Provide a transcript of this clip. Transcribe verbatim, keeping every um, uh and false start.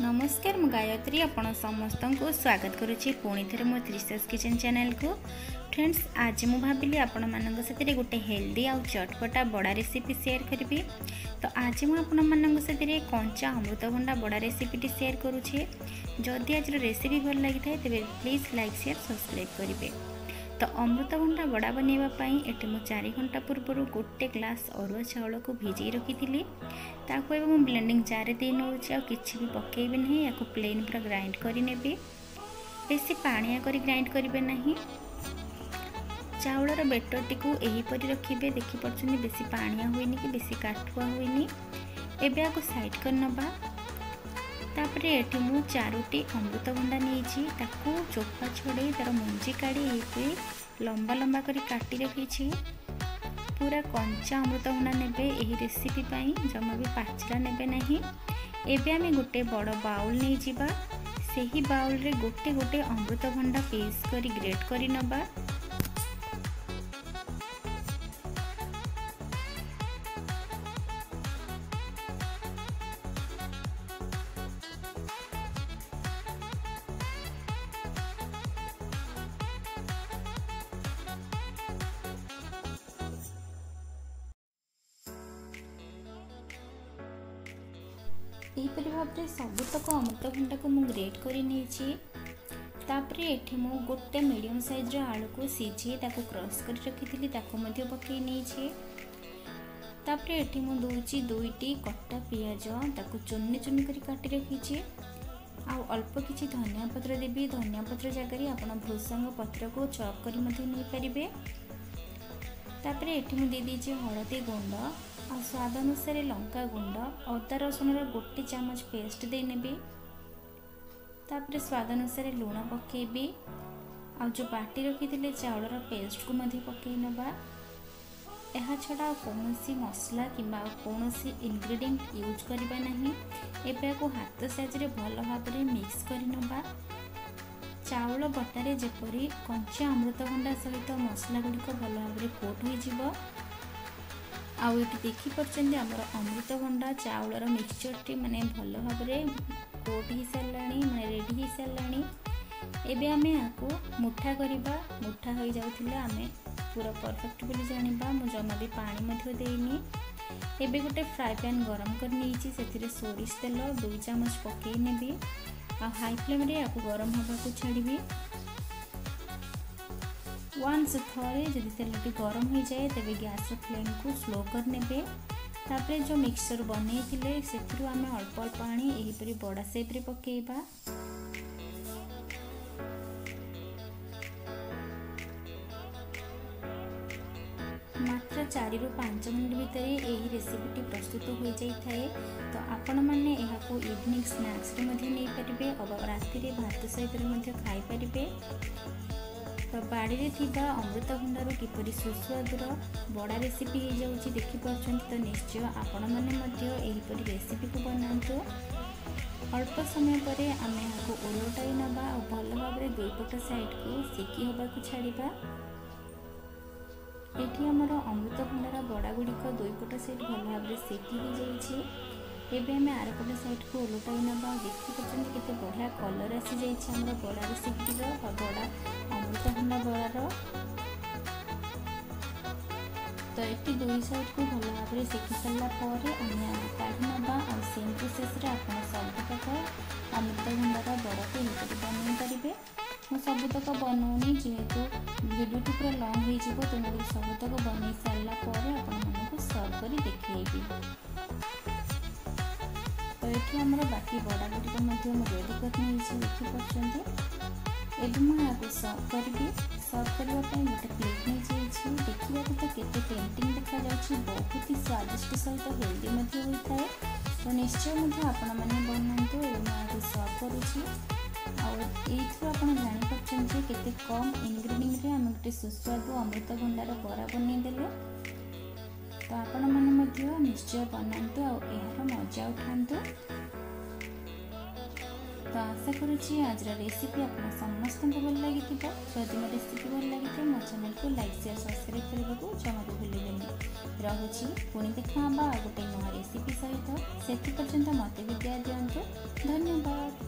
नमस्कार मु गायत्री आपण समस्त को स्वागत करुच्ची पुणी थे मो त्रिशाज किचन चैनल को। फ्रेंड्स आज मु भाविली आपण मानक साथी गोटे हेल्दी आ चटपटा बड़ा रेसिपी शेयर करी। तो आज मु आपण मानक साथी कंचा अमृतभंडा बड़ा रेसिपीटी शेयर करुचे। जदि आज रेसिपी भल लगी था तेज प्लीज लाइक शेयर सब्सक्राइब करेंगे। तो अमृतभंडा बड़ा बनवाई ये मुझे चार घंटा पूर्व गोटे ग्लास अरुआ चाउल को भिजे रखी थी। ताको एवं मुझे ब्लेंडिंग जारे दे नौचे आ किसी भी पकेबी ना, या प्लेन पूरा ग्राइंड करने बेसी पाणिया करी ग्राइंड करेंगे ना। चाउलर बेटर टी यहीपरी रखिए, देखिपे बेसी पाणिया होनी कि बेसी काठुआ होनी। एबे आको साइड कर नबा। तापरे ये मु चारोटी अमृतभंडा नहीं चोपा छड़े तार मुंजी काढ़ी ये लंबा लंबा करी काटी रखी। पूरा कंचा अमृतभंडा नेबे यही रेसिपी पर, जमा भी पाचरा नेबे नहीं। एबे आमे गोटे बड़ बाउल नहीं जीवा, सही बाउल रे गोटे गोटे अमृतभंडा पीस करी ग्रेट करी नबा। यहीपरि भाव सबुतक अमृतभंडा को मुझे ग्रेट करपर। ये मुझे गोटे मीडियम सैज्र आलू को सीझे ताको क्रश कर रखी पकई नहीं। ये मुझे दुईटी कटा पिज ताको चुन्नी चुन्नी करी काटी रखी। अल्प किसी धनिया पत्र देवी, धनिया पत्र जगह आपड़ भृसंग पत्र को चॉप कर पारे। तापर ये मुझे दे हलदी गुंड और स्वाद अनुसार लंका गुंड, अदा रसुण गोटे चमच पेस्ट देने। तापर स्वाद अनुसार लुण पकेबी आ जो बाटी रखी थे चाउलर पेस्ट को पकई नवा। यह छड़ा कौन सी मसला कि कौन सी इनग्रेडिएंट यूज करवा नहीं। एबे को हाथ साइज भल भाव मिक्स करवा। चाउल बटारे जेपरी कंचा अमृतभंडा सहित मसला गुड़िक भल भाव कोट हो। आउ ये देखिपी आमर अमृतभंडा चाउलर मिक्सचरटी मानने भल भाव कोट हो सारा, मैं रेडी हो सारा। एबे आम आपको मुठा करवा, मुठा हो जाऊला आम पूरा परफेक्ट बोली जाना। मुझे जमा भी पानी देनी। एबे गोटे फ्राए पैन गरम कर सोरिष तेल दुई चामच पकई नेबी। हाई फ्लेम रे आपको गरम होगा को छाड़ी। वन्स थे जब तेलटी गरम हो जाए तेरे गैस फ्लेम को स्लो करने। तापर जो मिक्सचर बनई से आम अल्प अल्प आनी यहीपरी बड़ा सेप्रे पकेबा। मात्र चार रु पाँच मिनट भितर यही रेसिपीटी प्रस्तुत हो जाए। तो आपण मैंने इवनिंग स्नैक्स नहींपारे और राति भात सहित खाईपारे। तो बाड़ी में थीबा अमृतभंडार किपरि सुस्वादुर बड़ा रेसिपी हो जाऊँगी देखिपी। तो निश्चय आपण मैंने यहीपरी रेसिपी को बनातु। अल्प समय पर आम ओलटाई नवा और भल भाव दुईपट साइड को सेकी होगा छाड़ा। ये आमर अमृतभंडार बड़ा गुड़िक दुईपट साइड भल भाव सेकी हो जाए। एबे आम आरपट साइड को ओलटाई नवा। देखिपी के बढ़िया कलर आसी जामर बड़ा रेसिपी बड़ा अमृतभंडा बड़ार। तो ये दुई साइड को भल भाव सेकी सारापर आम काढ़ी ना। सेम प्रोसेस आपड़ सबुतक अमृतभंडार बड़ा को हिपरी बनई पारे। मुझ सबुतक बनाऊनी जेहेतु भिडियोटी पूरा लंग हो, तो मैं सबुतक बनई सारापर आपको सर्व कर देखी। तो ये आमर बाकी बड़ा गुड़िक रेडी कर सर्व करी। सर्व करने गोटे प्लेट नहीं देखा तो केते टेम्पटिंग देखा जा, बहुत ही स्वादिष्ट सहित हेल्दी होता है। तो निश्चय आपण मैंने बनातु एवं सर्व करुच्ची। आईपर केते कम इनग्रेडिएंट आम गोटे सुस्वादु अमृतभंडार बड़ा बनईदेले। तो आपण मैंने निश्चय बनातु और यार मजा उठातु। तो आशा करुच्ची आज रेसिपी आप समस्त को भल लगी। जदि मो रेसिपी भल लगी मो चैनल को लाइक शेयर सब्सक्राइब करने को जमा भी भूलें। रही पुणी देखा गोटे नया रेसिपी सहित से मत भी दिया दिखाँ। धन्यवाद।